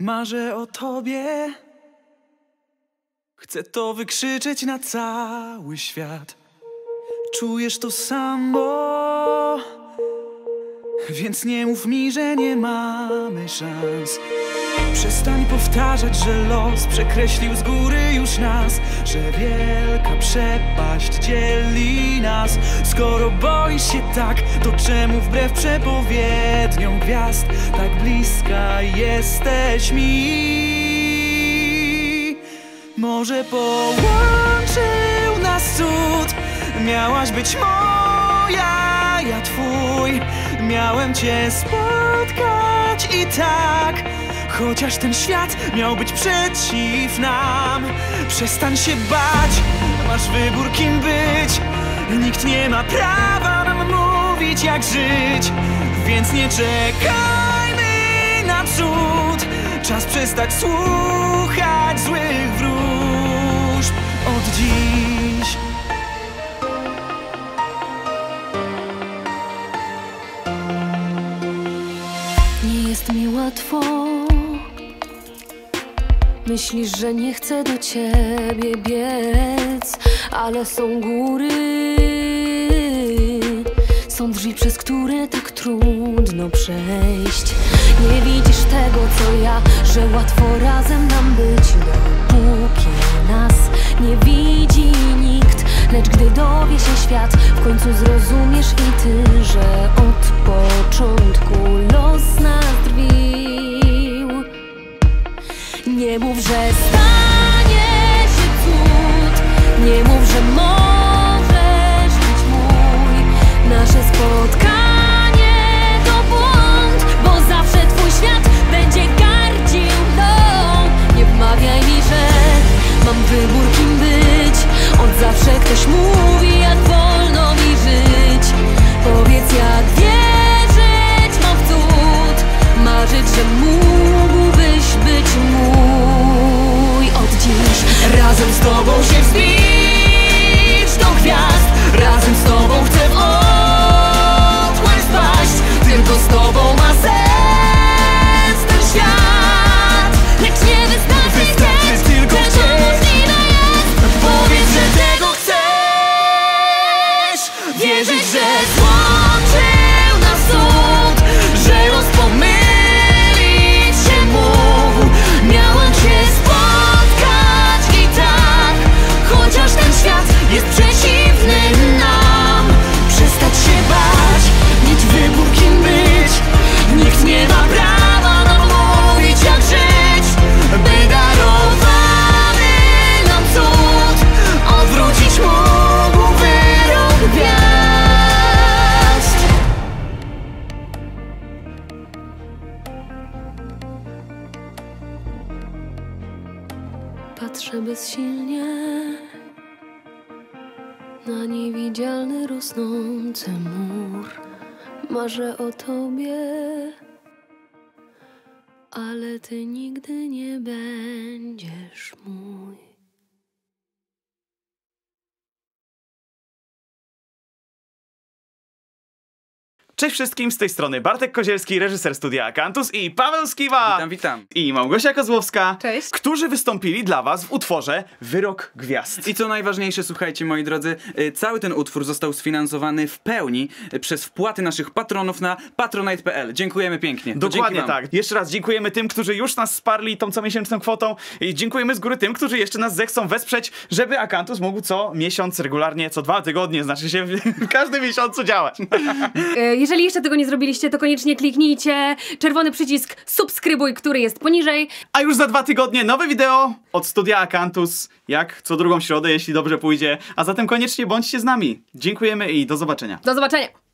Marzę o tobie. Chcę to wykrzyczeć na cały świat. Czujesz to samo, więc nie mów mi, że nie mamy szans. Przestań powtarzać, że los przekreślił z góry już nas, że wielka przepaść dzieli nas. Skoro boisz się tak, to czemu wbrew przepowiedniom gwiazd tak bliska jesteś mi? Może połączył nas cud. Miałaś być moja, ja twój. Miałem cię spotkać i tak, chociaż ten świat miał być przeciw nam. Przestań się bać, masz wybór kim być. Nikt nie ma prawa nam mówić jak żyć. Więc nie czekajmy na cud. Czas przestać słuchać złych wróżb od dziś. Nie jest mi łatwo. Myślisz, że nie chcę do ciebie biec, ale są góry, są drzwi, przez które tak trudno przejść. Nie widzisz tego, co ja, że łatwo razem nam być, dopóki nas nie widzi nikt. Lecz gdy dowie się świat, w końcu zrozumiesz i ty, że od początku los nas drwił. Nie mów, że stanie się cud. Nie mów, że możesz być mój. Nasze spotkanie to błąd, bo zawsze twój świat będzie gardził mną. Nie wmawiaj mi, że mam wybór kim być. Od zawsze ktoś mówi, jak wolno mi żyć. Powiedz, jak wierzyć mam w cud. Marzyć, że mógłbyś być mój od dziś. Razem z tobą się wzbić do gwiazd. Razem z tobą chcę w otchłań spaść. Tylko z tobą ma sens ten świat. Lecz nie wystarczy tylko chcieć. Powiedz, że tego chcesz. Wierzyć, że złączył nas cud, że rozpomyślił. Miałem się spotkać i tak, chociaż ten świat jest przeciwny nam. Przestać się bać, mieć wybór kim być. Nikt nie ma prawa nam mówić jak żyć. By darowany nam cud odwrócić mógł wyrok gwiazd. Patrzę bezsilnie na niewidzialny, rosnący mur. Marzę o tobie, ale ty nigdy nie będziesz mój. Cześć wszystkim, z tej strony Bartek Kozielski, reżyser Studia Accantus i Paweł Skiwa. Witam, witam. I Małgosia Kozłowska. Cześć. Którzy wystąpili dla was w utworze Wyrok Gwiazd. I co najważniejsze, słuchajcie moi drodzy, cały ten utwór został sfinansowany w pełni przez wpłaty naszych patronów na patronite.pl. Dziękujemy pięknie. Dokładnie tak. Jeszcze raz dziękujemy tym, którzy już nas wsparli tą comiesięczną kwotą i dziękujemy z góry tym, którzy jeszcze nas zechcą wesprzeć, żeby Accantus mógł co miesiąc regularnie, co 2 tygodnie, znaczy się w każdym miesiącu działać. Jeżeli jeszcze tego nie zrobiliście, to koniecznie kliknijcie czerwony przycisk subskrybuj, który jest poniżej. A już za 2 tygodnie nowe wideo od Studia Accantus, jak co drugą środę, jeśli dobrze pójdzie. A zatem koniecznie bądźcie z nami. Dziękujemy i do zobaczenia. Do zobaczenia.